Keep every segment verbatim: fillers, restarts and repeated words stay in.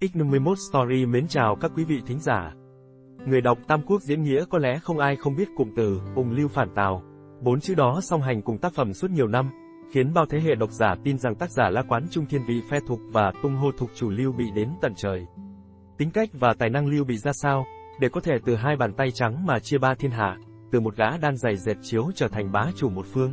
X năm mươi mốt Story mến chào các quý vị thính giả. Người đọc Tam Quốc diễn nghĩa có lẽ không ai không biết cụm từ Ung Lưu phản Tào. Bốn chữ đó song hành cùng tác phẩm suốt nhiều năm, khiến bao thế hệ độc giả tin rằng tác giả La Quán Trung thiên vị phe Thục và tung hô Thục chủ Lưu Bị đến tận trời. Tính cách và tài năng Lưu Bị ra sao, để có thể từ hai bàn tay trắng mà chia ba thiên hạ, từ một gã đan giày dệt chiếu trở thành bá chủ một phương.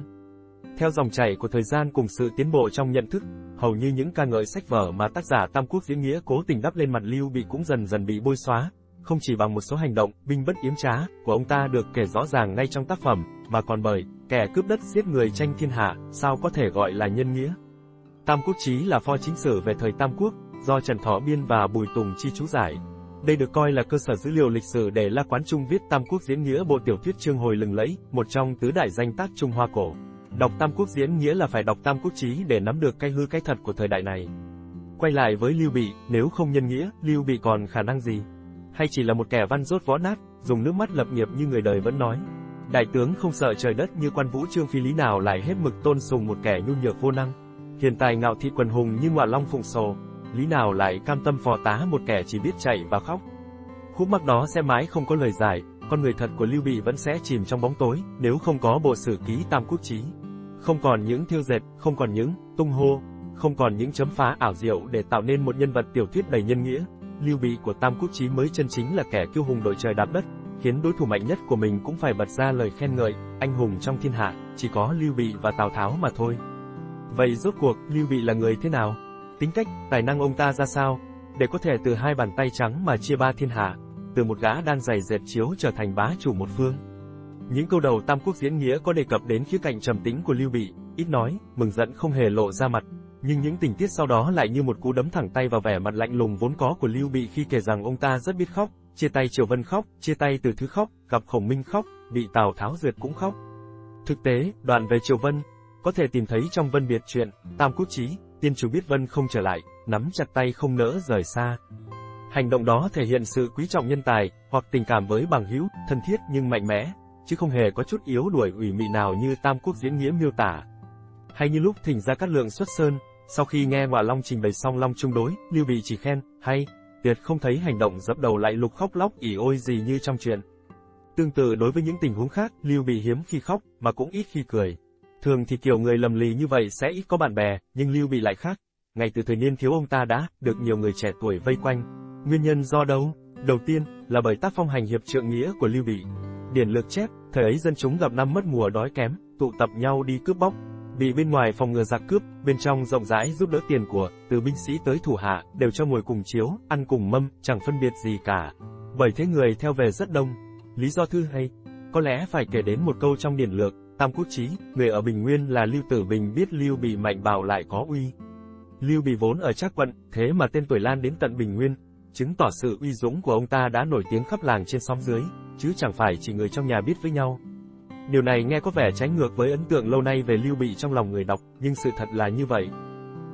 Theo dòng chảy của thời gian cùng sự tiến bộ trong nhận thức, hầu như những ca ngợi sách vở mà tác giả Tam Quốc diễn nghĩa cố tình đắp lên mặt Lưu Bị cũng dần dần bị bôi xóa, không chỉ bằng một số hành động binh bất yếm trá của ông ta được kể rõ ràng ngay trong tác phẩm, mà còn bởi kẻ cướp đất giết người tranh thiên hạ sao có thể gọi là nhân nghĩa. Tam Quốc Chí là pho chính sử về thời Tam Quốc, do Trần Thọ biên và Bùi Tùng chi chú giải. Đây được coi là cơ sở dữ liệu lịch sử để La Quán Trung viết Tam Quốc diễn nghĩa, bộ tiểu thuyết chương hồi lừng lẫy, một trong tứ đại danh tác Trung Hoa cổ. Đọc Tam Quốc diễn nghĩa là phải đọc Tam Quốc Chí để nắm được cái hư cái thật của thời đại này. Quay lại với Lưu Bị, nếu không nhân nghĩa, Lưu Bị còn khả năng gì? Hay chỉ là một kẻ văn rốt võ nát, dùng nước mắt lập nghiệp như người đời vẫn nói? Đại tướng không sợ trời đất như Quan Vũ, Trương Phi lý nào lại hết mực tôn sùng một kẻ nhu nhược vô năng? Hiền tài ngạo thị quần hùng như Ngọa Long Phụng Sồ, lý nào lại cam tâm phò tá một kẻ chỉ biết chạy và khóc? Khúc mắc đó sẽ mãi không có lời giải, con người thật của Lưu Bị vẫn sẽ chìm trong bóng tối, nếu không có bộ sử ký Tam Quốc Chí. Không còn những thiêu dệt, không còn những tung hô, không còn những chấm phá ảo diệu để tạo nên một nhân vật tiểu thuyết đầy nhân nghĩa, Lưu Bị của Tam Quốc Chí mới chân chính là kẻ kiêu hùng đội trời đạp đất, khiến đối thủ mạnh nhất của mình cũng phải bật ra lời khen ngợi, anh hùng trong thiên hạ, chỉ có Lưu Bị và Tào Tháo mà thôi. Vậy rốt cuộc, Lưu Bị là người thế nào? Tính cách, tài năng ông ta ra sao, để có thể từ hai bàn tay trắng mà chia ba thiên hạ, từ một gã đan giày dệt chiếu trở thành bá chủ một phương? Những câu đầu Tam Quốc diễn nghĩa có đề cập đến khía cạnh trầm tĩnh của Lưu Bị, ít nói, mừng giận không hề lộ ra mặt, nhưng những tình tiết sau đó lại như một cú đấm thẳng tay vào vẻ mặt lạnh lùng vốn có của Lưu Bị khi kể rằng ông ta rất biết khóc, chia tay Triệu Vân khóc, chia tay Từ Thứ khóc, gặp Khổng Minh khóc, bị Tào Tháo duyệt cũng khóc. Thực tế, đoạn về Triệu Vân có thể tìm thấy trong Vân Biệt truyện, Tam Quốc Chí, tiên chủ biết Vân không trở lại, nắm chặt tay không nỡ rời xa. Hành động đó thể hiện sự quý trọng nhân tài, hoặc tình cảm với bằng hữu, thân thiết nhưng mạnh mẽ, chứ không hề có chút yếu đuổi ủy mị nào như Tam Quốc diễn nghĩa miêu tả. Hay như lúc thỉnh Gia Cát Lượng xuất sơn, sau khi nghe Ngọa Long trình bày xong Long Trung đối, Lưu Bị chỉ khen, hay, tuyệt không thấy hành động dập đầu lại lục khóc lóc ỉ ôi gì như trong truyện. Tương tự đối với những tình huống khác, Lưu Bị hiếm khi khóc, mà cũng ít khi cười. Thường thì kiểu người lầm lì như vậy sẽ ít có bạn bè, nhưng Lưu Bị lại khác. Ngay từ thời niên thiếu ông ta đã được nhiều người trẻ tuổi vây quanh. Nguyên nhân do đâu? Đầu tiên là bởi tác phong hành hiệp trượng nghĩa của Lưu Bị. Điển lược chép, thời ấy dân chúng gặp năm mất mùa đói kém, tụ tập nhau đi cướp bóc. Bị bên ngoài phòng ngừa giặc cướp, bên trong rộng rãi giúp đỡ tiền của, từ binh sĩ tới thủ hạ, đều cho ngồi cùng chiếu, ăn cùng mâm, chẳng phân biệt gì cả. Bởi thế người theo về rất đông. Lý do thứ hai, có lẽ phải kể đến một câu trong điển lược Tam Quốc Chí, người ở Bình Nguyên là Lưu Tử Bình biết Lưu Bị mạnh bảo lại có uy. Lưu Bị vốn ở Trác Quận, thế mà tên tuổi lan đến tận Bình Nguyên, chứng tỏ sự uy dũng của ông ta đã nổi tiếng khắp làng trên xóm dưới, chứ chẳng phải chỉ người trong nhà biết với nhau. Điều này nghe có vẻ trái ngược với ấn tượng lâu nay về Lưu Bị trong lòng người đọc, nhưng sự thật là như vậy.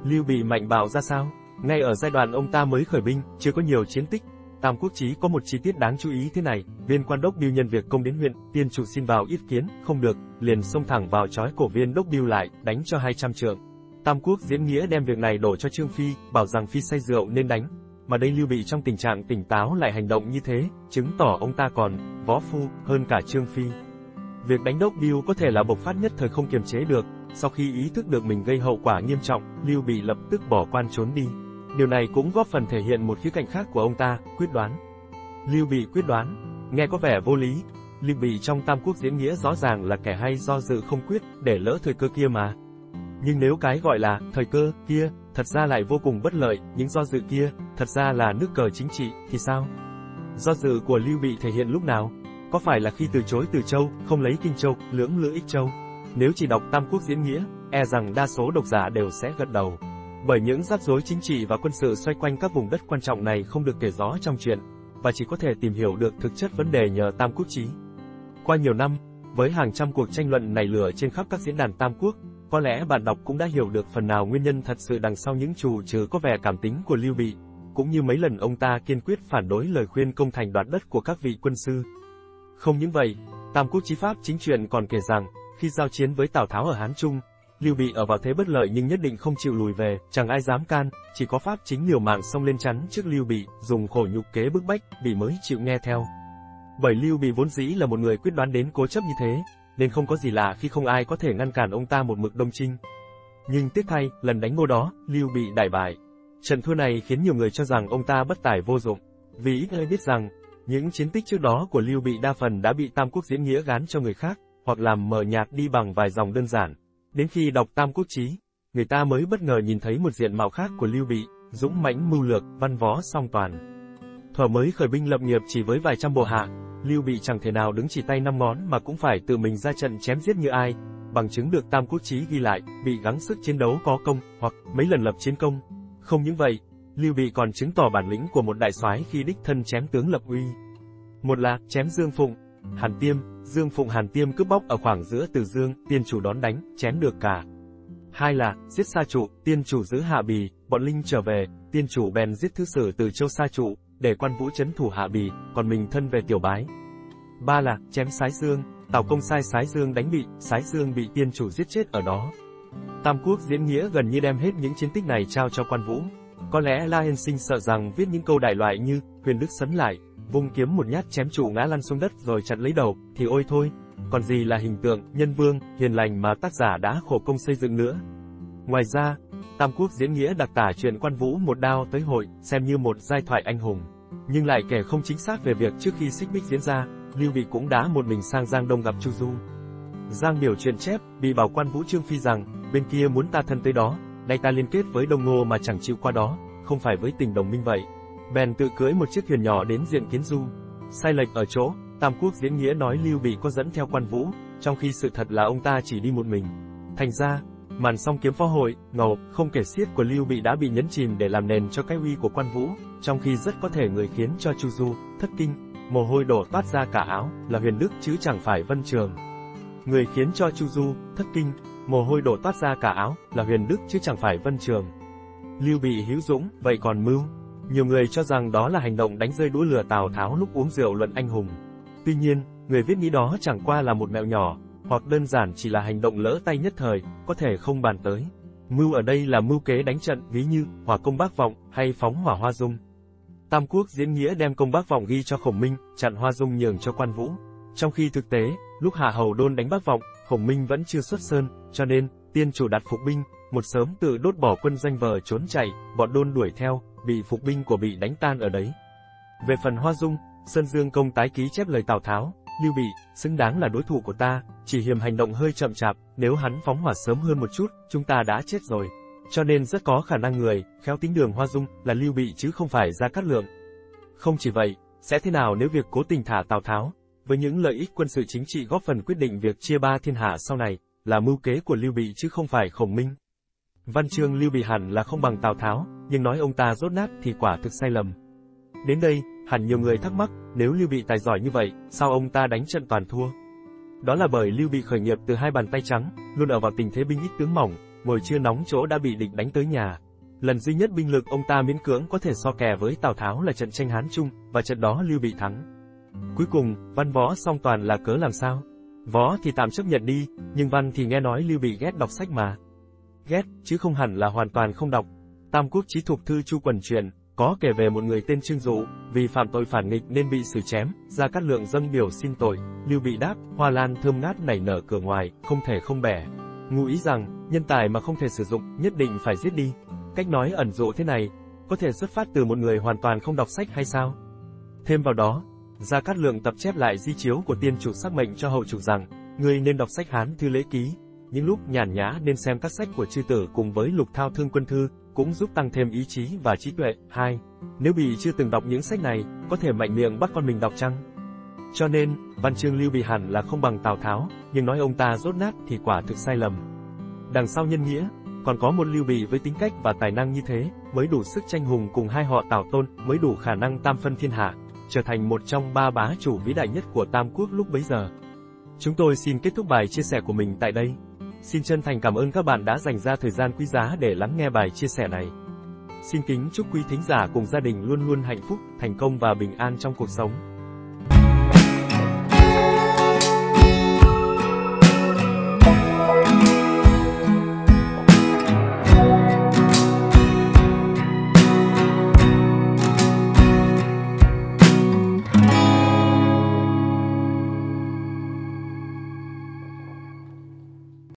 Lưu Bị mạnh bạo ra sao? Ngay ở giai đoạn ông ta mới khởi binh, chưa có nhiều chiến tích, Tam Quốc Chí có một chi tiết đáng chú ý thế này, viên quan đốc biêu nhân việc công đến huyện, tiên chủ xin vào yết kiến, không được, liền xông thẳng vào trói cổ viên đốc biêu lại, đánh cho hai trăm trượng. Tam Quốc diễn nghĩa đem việc này đổ cho Trương Phi, bảo rằng Phi say rượu nên đánh. Mà đây Lưu Bị trong tình trạng tỉnh táo lại hành động như thế, chứng tỏ ông ta còn võ phu hơn cả Trương Phi. Việc đánh đốc biêu có thể là bộc phát nhất thời không kiềm chế được, sau khi ý thức được mình gây hậu quả nghiêm trọng, Lưu Bị lập tức bỏ quan trốn đi. Điều này cũng góp phần thể hiện một khía cạnh khác của ông ta, quyết đoán. Lưu Bị quyết đoán, nghe có vẻ vô lý, Lưu Bị trong Tam Quốc diễn nghĩa rõ ràng là kẻ hay do dự không quyết, để lỡ thời cơ kia mà. Nhưng nếu cái gọi là thời cơ kia thật ra lại vô cùng bất lợi, những do dự kia thật ra là nước cờ chính trị, thì sao? Do dự của Lưu Bị thể hiện lúc nào? Có phải là khi từ chối Từ Châu, không lấy Kinh Châu, lưỡng lự Ích Châu? Nếu chỉ đọc Tam Quốc diễn nghĩa, e rằng đa số độc giả đều sẽ gật đầu. Bởi những rắc rối chính trị và quân sự xoay quanh các vùng đất quan trọng này không được kể rõ trong truyện, và chỉ có thể tìm hiểu được thực chất vấn đề nhờ Tam Quốc Chí. Qua nhiều năm, với hàng trăm cuộc tranh luận nảy lửa trên khắp các diễn đàn Tam Quốc, có lẽ bạn đọc cũng đã hiểu được phần nào nguyên nhân thật sự đằng sau những chủ trừ có vẻ cảm tính của Lưu Bị, cũng như mấy lần ông ta kiên quyết phản đối lời khuyên công thành đoạt đất của các vị quân sư. Không những vậy, Tam Quốc Chí Pháp Chính truyện còn kể rằng, khi giao chiến với Tào Tháo ở Hán Trung, Lưu Bị ở vào thế bất lợi nhưng nhất định không chịu lùi về, chẳng ai dám can, chỉ có Pháp Chính liều mạng xông lên chắn trước Lưu Bị, dùng khổ nhục kế bức bách, Bị mới chịu nghe theo. Bởi Lưu Bị vốn dĩ là một người quyết đoán đến cố chấp như thế, nên không có gì lạ khi không ai có thể ngăn cản ông ta một mực đông chinh. Nhưng tiếc thay, lần đánh Ngô đó, Lưu Bị đại bại. Trận thua này khiến nhiều người cho rằng ông ta bất tài vô dụng, vì ít ai biết rằng, những chiến tích trước đó của Lưu Bị đa phần đã bị Tam Quốc diễn nghĩa gán cho người khác, hoặc làm mờ nhạt đi bằng vài dòng đơn giản. Đến khi đọc Tam Quốc Chí, người ta mới bất ngờ nhìn thấy một diện mạo khác của Lưu Bị, dũng mãnh mưu lược, văn võ song toàn. Thuở mới khởi binh lập nghiệp chỉ với vài trăm bộ hạ, Lưu Bị chẳng thể nào đứng chỉ tay năm ngón mà cũng phải tự mình ra trận chém giết như ai. Bằng chứng được Tam Quốc Chí ghi lại, Bị gắng sức chiến đấu có công, hoặc mấy lần lập chiến công. Không những vậy, Lưu Bị còn chứng tỏ bản lĩnh của một đại soái khi đích thân chém tướng lập uy. Một là chém Dương Phụng, Hàn Tiêm, Dương Phụng Hàn Tiêm cướp bóc ở khoảng giữa Từ Dương, Tiên Chủ đón đánh, chém được cả. Hai là giết Sa Trụ, Tiên Chủ giữ Hạ Bì, bọn Linh trở về, Tiên Chủ bèn giết thứ sử Từ Châu Sa Trụ, để Quan Vũ trấn thủ Hạ Bì, còn mình thân về Tiểu Bái. Ba là chém Sái Dương, Tào Công sai Sái Dương đánh Bị, Sái Dương bị Tiên Chủ giết chết ở đó. Tam Quốc diễn nghĩa gần như đem hết những chiến tích này trao cho Quan Vũ. Có lẽ La Hiên Sinh sợ rằng viết những câu đại loại như Huyền Đức sấn lại, vung kiếm một nhát chém trụ ngã lăn xuống đất rồi chặt lấy đầu, thì ôi thôi, còn gì là hình tượng, nhân vương, hiền lành mà tác giả đã khổ công xây dựng nữa. Ngoài ra, Tam Quốc diễn nghĩa đặc tả chuyện Quan Vũ một đao tới hội, xem như một giai thoại anh hùng. Nhưng lại kể không chính xác về việc trước khi Xích Bích diễn ra, Lưu Bị cũng đã một mình sang Giang Đông gặp Chu Du. Giang Biểu chuyện chép, Bị bảo Quan Vũ Trương Phi rằng, bên kia muốn ta thân tới đó, nay ta liên kết với Đông Ngô mà chẳng chịu qua đó, không phải với tình đồng minh vậy. Bèn tự cưỡi một chiếc thuyền nhỏ đến diện kiến Du. Sai lệch ở chỗ, Tam Quốc diễn nghĩa nói Lưu Bị có dẫn theo Quan Vũ, trong khi sự thật là ông ta chỉ đi một mình. Thành ra, màn song kiếm phó hội, ngầu, không kể xiết của Lưu Bị đã bị nhấn chìm để làm nền cho cái uy của Quan Vũ, trong khi rất có thể người khiến cho Chu Du thất kinh, mồ hôi đổ toát ra cả áo, là Huyền Đức chứ chẳng phải Vân Trường. Người khiến cho Chu Du thất kinh, mồ hôi đổ toát ra cả áo, là Huyền Đức chứ chẳng phải Vân Trường. Lưu Bị hữu dũng, vậy còn mưu. Nhiều người cho rằng đó là hành động đánh rơi đũa lừa Tào Tháo lúc uống rượu luận anh hùng. Tuy nhiên, người viết nghĩ đó chẳng qua là một mẹo nhỏ, hoặc đơn giản chỉ là hành động lỡ tay nhất thời, có thể không bàn tới. Mưu ở đây là mưu kế đánh trận, ví như hỏa công Bác Vọng hay phóng hỏa Hoa Dung. Tam Quốc diễn nghĩa đem công Bác Vọng ghi cho Khổng Minh, chặn Hoa Dung nhường cho Quan Vũ. Trong khi thực tế, lúc Hạ Hầu Đôn đánh Bác Vọng, Khổng Minh vẫn chưa xuất sơn, cho nên Tiên Chủ đặt phục binh, một sớm tự đốt bỏ quân danh vờ trốn chạy, bọn Đôn đuổi theo, bị phục binh của Bị đánh tan ở đấy. Về phần Hoa Dung, Sơn Dương Công tái ký chép lời Tào Tháo, Lưu Bị, xứng đáng là đối thủ của ta, chỉ hiềm hành động hơi chậm chạp, nếu hắn phóng hỏa sớm hơn một chút, chúng ta đã chết rồi. Cho nên rất có khả năng người khéo tính đường Hoa Dung là Lưu Bị chứ không phải Gia Cát Lượng. Không chỉ vậy, sẽ thế nào nếu việc cố tình thả Tào Tháo, với những lợi ích quân sự chính trị góp phần quyết định việc chia ba thiên hạ sau này, là mưu kế của Lưu Bị chứ không phải Khổng Minh. Văn chương Lưu Bị hẳn là không bằng Tào Tháo, nhưng nói ông ta dốt nát thì quả thực sai lầm. Đến đây, hẳn nhiều người thắc mắc, nếu Lưu Bị tài giỏi như vậy, sao ông ta đánh trận toàn thua? Đó là bởi Lưu Bị khởi nghiệp từ hai bàn tay trắng, luôn ở vào tình thế binh ít tướng mỏng, ngồi chưa nóng chỗ đã bị địch đánh tới nhà. Lần duy nhất binh lực ông ta miễn cưỡng có thể so kè với Tào Tháo là trận tranh Hán Trung, và trận đó Lưu Bị thắng. Cuối cùng, văn võ song toàn là cớ làm sao? Võ thì tạm chấp nhận đi, nhưng văn thì nghe nói Lưu Bị ghét đọc sách mà. Ghét, chứ không hẳn là hoàn toàn không đọc. Tam Quốc Chí thuộc thư Chu Quần Truyện, có kể về một người tên Trưng Dụ, vì phạm tội phản nghịch nên bị xử chém, Gia Cát Lượng dâng biểu xin tội, Lưu Bị đáp, hoa lan thơm ngát nảy nở cửa ngoài, không thể không bẻ. Ngụ ý rằng, nhân tài mà không thể sử dụng, nhất định phải giết đi. Cách nói ẩn dụ thế này, có thể xuất phát từ một người hoàn toàn không đọc sách hay sao? Thêm vào đó, Gia Cát Lượng tập chép lại di chiếu của Tiên Chủ sắc mệnh cho hậu chủ rằng, người nên đọc sách Hán Thư Lễ Ký, những lúc nhàn nhã nên xem các sách của chư tử cùng với Lục Thao Thương Quân Thư, cũng giúp tăng thêm ý chí và trí tuệ. Hai, nếu Bị chưa từng đọc những sách này, có thể mạnh miệng bắt con mình đọc chăng? Cho nên, văn chương Lưu Bị hẳn là không bằng Tào Tháo, nhưng nói ông ta dốt nát thì quả thực sai lầm. Đằng sau nhân nghĩa, còn có một Lưu Bị với tính cách và tài năng như thế, mới đủ sức tranh hùng cùng hai họ Tào Tôn, mới đủ khả năng tam phân thiên hạ, trở thành một trong ba bá chủ vĩ đại nhất của Tam Quốc lúc bấy giờ. Chúng tôi xin kết thúc bài chia sẻ của mình tại đây. Xin chân thành cảm ơn các bạn đã dành ra thời gian quý giá để lắng nghe bài chia sẻ này. Xin kính chúc quý thính giả cùng gia đình luôn luôn hạnh phúc, thành công và bình an trong cuộc sống.